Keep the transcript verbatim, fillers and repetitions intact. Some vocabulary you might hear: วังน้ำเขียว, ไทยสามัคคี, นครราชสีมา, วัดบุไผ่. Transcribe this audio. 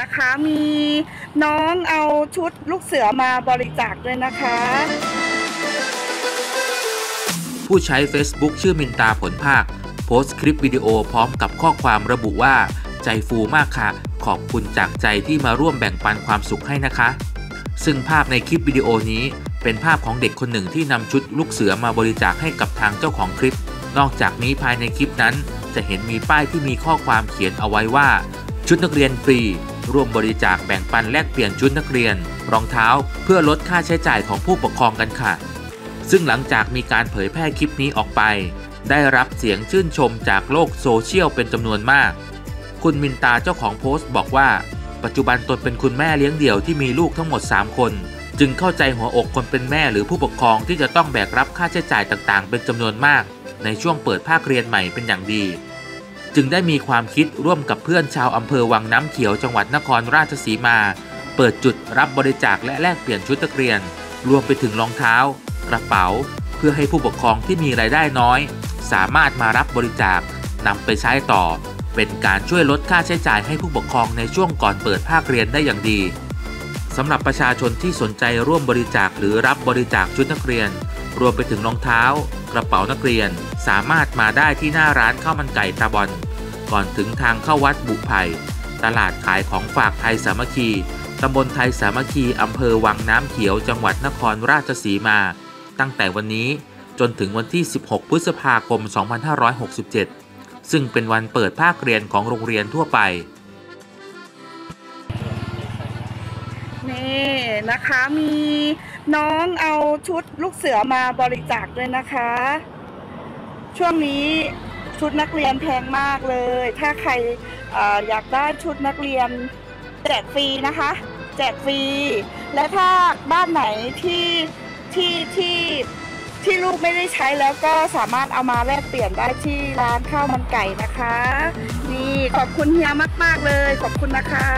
นะคะมีน้องเอาชุดลูกเสือมาบริจาคด้วยนะคะผู้ใช้ Facebook ชื่อมินตาผลภาคโพสต์คลิปวิดีโอพร้อมกับข้อความระบุว่าใจฟูมากค่ะขอบคุณจากใจที่มาร่วมแบ่งปันความสุขให้นะคะซึ่งภาพในคลิปวิดีโอนี้เป็นภาพของเด็กคนหนึ่งที่นำชุดลูกเสือมาบริจาคให้กับทางเจ้าของคลิปนอกจากนี้ภายในคลิปนั้นจะเห็นมีป้ายที่มีข้อความเขียนเอาไว้ว่าชุดนักเรียนฟรีร่วมบริจาคแบ่งปันแลกเปลี่ยนชุดนักเรียนรองเท้าเพื่อลดค่าใช้จ่ายของผู้ปกครองกันค่ะซึ่งหลังจากมีการเผยแพร่คลิปนี้ออกไปได้รับเสียงชื่นชมจากโลกโซเชียลเป็นจำนวนมากคุณมินตาเจ้าของโพสต์บอกว่าปัจจุบันตนเป็นคุณแม่เลี้ยงเดี่ยวที่มีลูกทั้งหมดสามคนจึงเข้าใจหัวอกคนเป็นแม่หรือผู้ปกครองที่จะต้องแบกรับค่าใช้จ่ายต่างๆเป็นจำนวนมากในช่วงเปิดภาคเรียนใหม่เป็นอย่างดีจึงได้มีความคิดร่วมกับเพื่อนชาวอำเภอวังน้ำเขียวจังหวัดนครราชสีมาเปิดจุดรับบริจาคและแลกเปลี่ยนชุดนักเรียนรวมไปถึงรองเท้ากระเป๋าเพื่อให้ผู้ปกครองที่มีรายได้น้อยสามารถมารับบริจาคนำไปใช้ต่อเป็นการช่วยลดค่าใช้จ่ายให้ผู้ปกครองในช่วงก่อนเปิดภาคเรียนได้อย่างดีสำหรับประชาชนที่สนใจร่วมบริจาคหรือรับบริจาคชุดนักเรียนรวมไปถึงรองเท้ากระเป๋านักเรียนสามารถมาได้ที่หน้าร้านข้าวมันไก่ตาบอนก่อนถึงทางเข้าวัดบุไผ่ตลาดขายของฝากไทยสามัคคีตำบลไทยสามัคคีอำเภอวังน้ำเขียวจังหวัดนครราชสีมาตั้งแต่วันนี้จนถึงวันที่สิบหกพฤษภาคมสองพันห้าร้อยหกสิบเจ็ดซึ่งเป็นวันเปิดภาคเรียนของโรงเรียนทั่วไปนี่นะคะมีน้องเอาชุดลูกเสือมาบริจาคด้วยนะคะช่วงนี้ชุดนักเรียนแพงมากเลยถ้าใคร อ, อยากได้ชุดนักเรียนแจกฟรีนะคะแจกฟรีและถ้าบ้านไหนที่ที่ที่ที่ลูกไม่ได้ใช้แล้วก็สามารถเอามาแลกเปลี่ยนได้ที่ร้านข้าวมันไก่นะคะนี่ขอบคุณเฮียมากๆเลยขอบคุณนะคะ